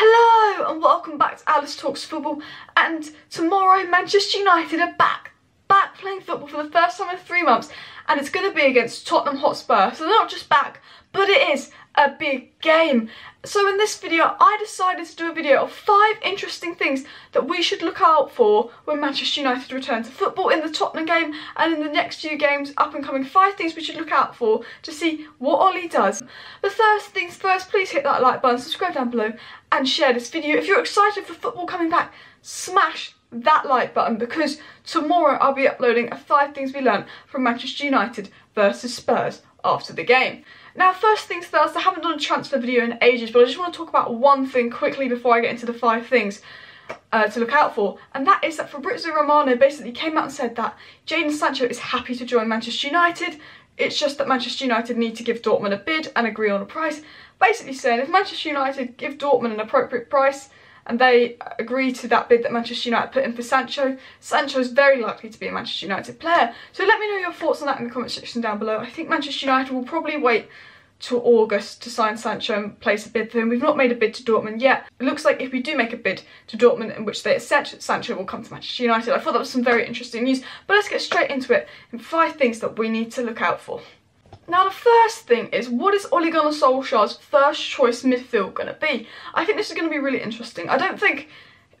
Hello and welcome back to Alice Talks Football, and tomorrow Manchester United are back playing football for the first time in 3 months, and it's going to be against Tottenham Hotspur. So they're not just back, but it is a big game. So in this video I decided to do a video of 5 interesting things that we should look out for when Manchester United return to football in the Tottenham game and in the next few games up and coming. 5 things we should look out for to see what Ole does. But first things first, please hit that like button, subscribe down below and share this video. If you're excited for football coming back, smash that like button, because tomorrow I'll be uploading a 5 things we learned from Manchester United versus Spurs after the game. Now, first things first, I haven't done a transfer video in ages, but I just want to talk about one thing quickly before I get into the 5 things to look out for, and that is that Fabrizio Romano basically came out and said that Jadon Sancho is happy to join Manchester United. It's just that Manchester United need to give Dortmund a bid and agree on a price. Basically saying if Manchester United give Dortmund an appropriate price and they agree to that bid that Manchester United put in for Sancho, Sancho is very likely to be a Manchester United player. So let me know your thoughts on that in the comment section down below. I think Manchester United will probably wait till August to sign Sancho and place a bid for him. We've not made a bid to Dortmund yet. It looks like if we do make a bid to Dortmund in which they accept, Sancho will come to Manchester United. I thought that was some very interesting news, but let's get straight into it and 5 things that we need to look out for. Now, the first thing is, what is Ole Gunnar Solskjaer's first choice midfield going to be? I think this is going to be really interesting. I don't think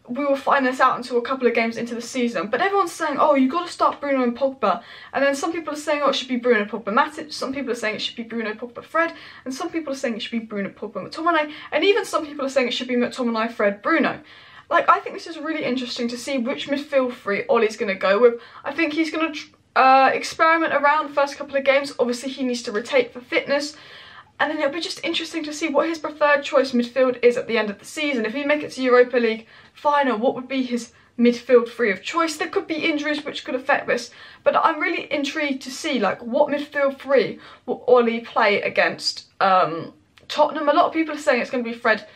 we will find this out until a couple of games into the season, but everyone's saying, oh, you've got to start Bruno and Pogba, and then some people are saying, oh, it should be Bruno Pogba Matic, some people are saying it should be Bruno Pogba Fred, and some people are saying it should be Bruno Pogba McTominay, and even some people are saying it should be McTominay Fred Bruno. Like, I think this is really interesting to see which midfield three Ole's going to go with. I think he's going to experiment around the first couple of games. Obviously he needs to rotate for fitness, and then it'll be just interesting to see what his preferred choice midfield is at the end of the season. If we make it to Europa League final, what would be his midfield three of choice? There could be injuries which could affect this, but I'm really intrigued to see like what midfield three will Ole play against Tottenham. A lot of people are saying it's going to be Fred,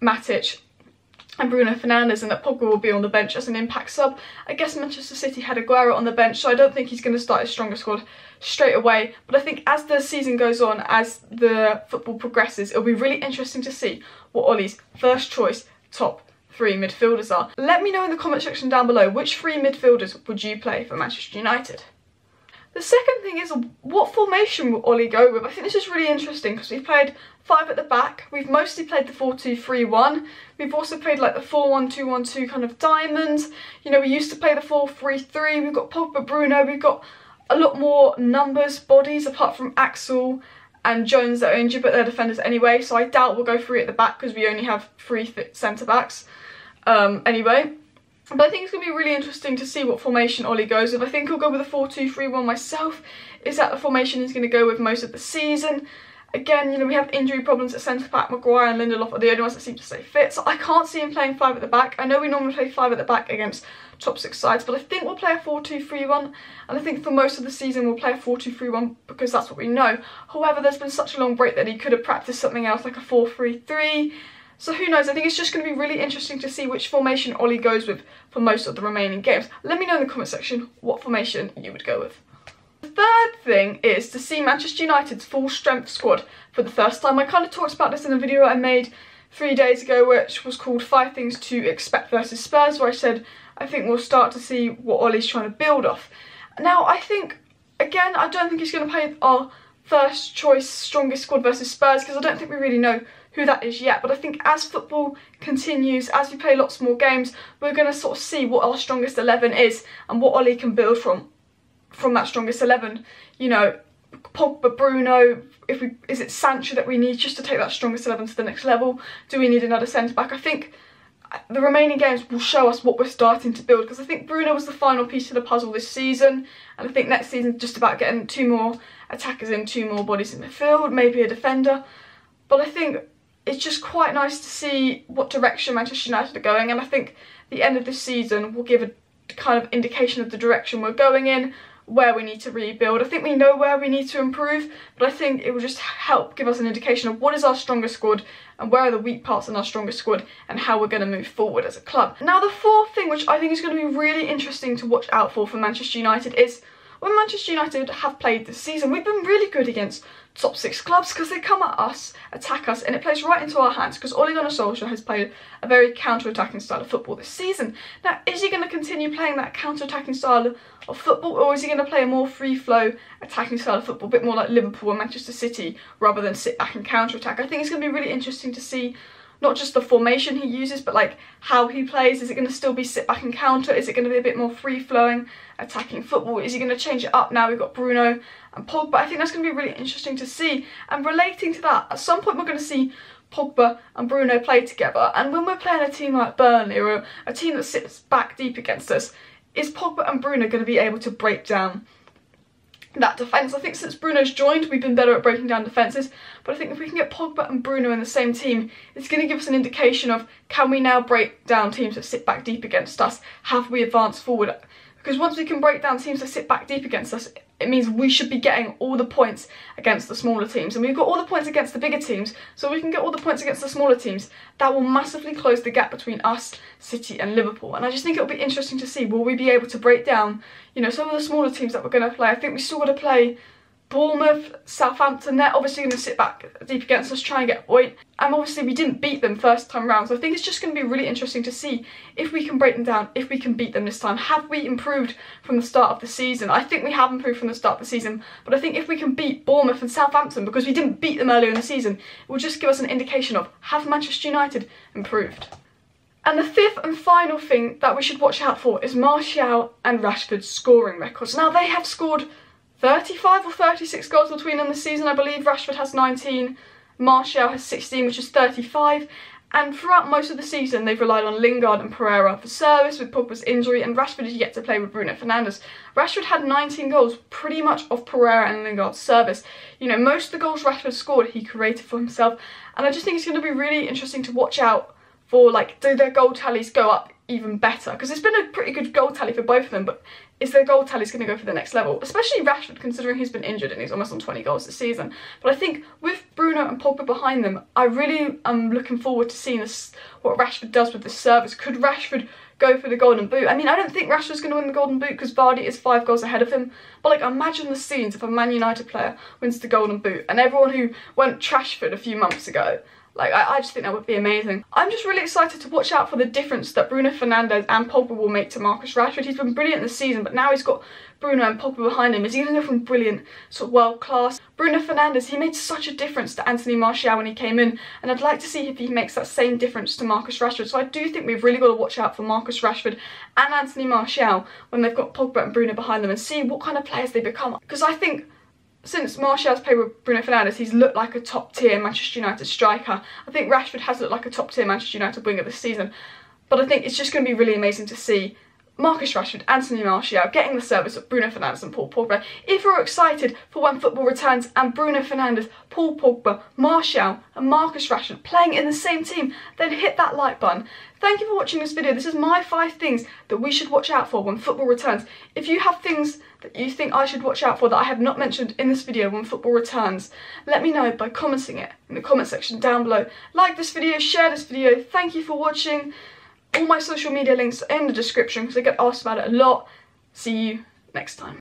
Matic and Bruno Fernandes, and that Pogba will be on the bench as an impact sub. I guess Manchester City had Aguero on the bench, so I don't think he's going to start his stronger squad straight away. But I think as the season goes on, as the football progresses, it'll be really interesting to see what Ole's first choice top 3 midfielders are. Let me know in the comment section down below, which 3 midfielders would you play for Manchester United? The second thing is, what formation will Ole go with? I think this is really interesting because we've played 5 at the back. We've mostly played the 4-2-3-1. We've also played like the 4-1-2-1-2 kind of diamonds. You know, we used to play the 4-3-3. We've got Pogba, Bruno. We've got a lot more numbers, bodies, apart from Axel and Jones that are injured, but they're defenders anyway. So I doubt we'll go 3 at the back because we only have 3 fit centre-backs anyway. But I think it's going to be really interesting to see what formation Ole goes with. I think he'll go with a 4-2-3-1 myself. Is that the formation he's going to go with most of the season? Again, you know, we have injury problems at centre-back. Maguire and Lindelof are the only ones that seem to stay fit. So I can't see him playing 5 at the back. I know we normally play 5 at the back against top 6 sides, but I think we'll play a 4-2-3-1. And I think for most of the season we'll play a 4-2-3-1 because that's what we know. However, there's been such a long break that he could have practised something else like a 4-3-3. So who knows? I think it's just going to be really interesting to see which formation Ole goes with for most of the remaining games. Let me know in the comment section what formation you would go with. The third thing is to see Manchester United's full strength squad for the first time. I kind of talked about this in a video I made 3 days ago, which was called 5 things to expect versus Spurs, where I said I think we'll start to see what Ole's trying to build off. Now I think, again, I don't think he's going to play our first choice strongest squad versus Spurs because I don't think we really know who that is yet, but I think as football continues, as we play lots more games, we're going to sort of see what our strongest 11 is and what Ole can build from that strongest 11. You know, Pogba, Bruno, is it Sancho that we need just to take that strongest 11 to the next level? Do we need another centre-back? I think the remaining games will show us what we're starting to build, because I think Bruno was the final piece of the puzzle this season, and I think next season just about getting 2 more attackers in, 2 more bodies in the field, maybe a defender. But I think it's just quite nice to see what direction Manchester United are going, and I think the end of this season will give a kind of indication of the direction we're going in, where we need to rebuild. I think we know where we need to improve, but I think it will just help give us an indication of what is our strongest squad and where are the weak parts in our strongest squad and how we're going to move forward as a club. Now, the fourth thing, which I think is going to be really interesting to watch out for Manchester United, is when Manchester United have played this season, we've been really good against top six clubs because they come at us, attack us, and it plays right into our hands because Ole Gunnar Solskjaer has played a very counter-attacking style of football this season. Now, is he going to continue playing that counter-attacking style of football, or is he going to play a more free-flow attacking style of football, a bit more like Liverpool and Manchester City rather than sit back and counter-attack? I think it's going to be really interesting to see not just the formation he uses, but like how he plays. Is it going to still be sit back and counter? Is it going to be a bit more free-flowing attacking football? Is he going to change it up now we've got Bruno and Pogba? I think that's going to be really interesting to see. And relating to that, at some point we're going to see Pogba and Bruno play together. And when we're playing a team like Burnley or a team that sits back deep against us, is Pogba and Bruno going to be able to break down that defence? I think since Bruno's joined, we've been better at breaking down defences, but I think if we can get Pogba and Bruno in the same team, it's going to give us an indication of, can we now break down teams that sit back deep against us? Have we advanced forward? Because once we can break down teams that sit back deep against us, it means we should be getting all the points against the smaller teams. And we've got all the points against the bigger teams, so we can get all the points against the smaller teams. That will massively close the gap between us, City and Liverpool. And I just think it'll be interesting to see, will we be able to break down, you know, some of the smaller teams that we're going to play? I think we still got to play Bournemouth, Southampton. They're obviously going to sit back deep against us, try and get a point. And obviously we didn't beat them first time round, so I think it's just going to be really interesting to see if we can break them down, if we can beat them this time. Have we improved from the start of the season? I think we have improved from the start of the season, but I think if we can beat Bournemouth and Southampton, because we didn't beat them earlier in the season, it will just give us an indication of, have Manchester United improved? And the fifth and final thing that we should watch out for is Martial and Rashford's scoring records. Now, they have scored 35 or 36 goals between them this season. I believe Rashford has 19, Martial has 16, which is 35. And throughout most of the season, they've relied on Lingard and Pereira for service with Pogba's injury, and Rashford is yet to play with Bruno Fernandes. Rashford had 19 goals, pretty much off Pereira and Lingard's service. You know, most of the goals Rashford scored, he created for himself. And I just think it's going to be really interesting to watch out for, like, do their goal tallies go up even better? Because it's been a pretty good goal tally for both of them, but is their goal tally going to go for the next level? Especially Rashford, considering he's been injured and he's almost on 20 goals this season. But I think with Bruno and Pogba behind them, I really am looking forward to seeing this, what Rashford does with the service. Could Rashford go for the golden boot? I mean, I don't think Rashford's going to win the golden boot because Vardy is 5 goals ahead of him. But like, imagine the scenes if a Man United player wins the golden boot and everyone who went Trashford a few months ago. Like, I just think that would be amazing. I'm just really excited to watch out for the difference that Bruno Fernandes and Pogba will make to Marcus Rashford. He's been brilliant this season, but now he's got Bruno and Pogba behind him. Is he going to go from brilliant to world class? Bruno Fernandes, he made such a difference to Anthony Martial when he came in, and I'd like to see if he makes that same difference to Marcus Rashford. So I do think we've really got to watch out for Marcus Rashford and Anthony Martial when they've got Pogba and Bruno behind them and see what kind of players they become. Because I think since Martial's played with Bruno Fernandes, he's looked like a top-tier Manchester United striker. I think Rashford has looked like a top-tier Manchester United winger this season. But I think it's just going to be really amazing to see Marcus Rashford, Anthony Martial getting the service of Bruno Fernandes and Paul Pogba. If you're excited for when football returns and Bruno Fernandes, Paul Pogba, Martial and Marcus Rashford playing in the same team, then hit that like button. Thank you for watching this video. This is my 5 things that we should watch out for when football returns. If you have things that you think I should watch out for that I have not mentioned in this video when football returns, let me know by commenting it in the comment section down below. Like this video, share this video. Thank you for watching. All my social media links are in the description because I get asked about it a lot. See you next time.